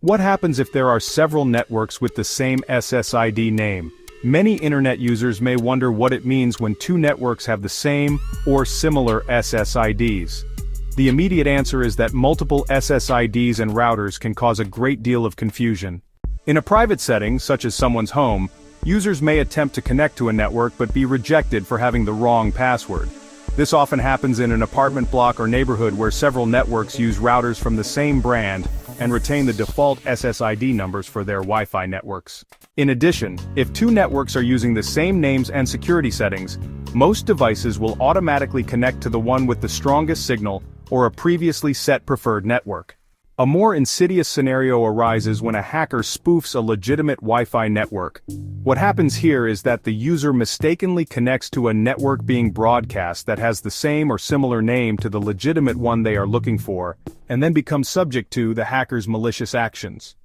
What happens if there are several networks with the same SSID name? Many internet users may wonder what it means when two networks have the same or similar SSIDs. The immediate answer is that multiple SSIDs and routers can cause a great deal of confusion. In a private setting, such as someone's home, users may attempt to connect to a network but be rejected for having the wrong password. This often happens in an apartment block or neighborhood where several networks use routers from the same brand and retain the default SSID numbers for their Wi-Fi networks. In addition, if two networks are using the same names and security settings, most devices will automatically connect to the one with the strongest signal or a previously set preferred network. A more insidious scenario arises when a hacker spoofs a legitimate Wi-Fi network. What happens here is that the user mistakenly connects to a network being broadcast that has the same or similar name to the legitimate one they are looking for, and then becomes subject to the hacker's malicious actions.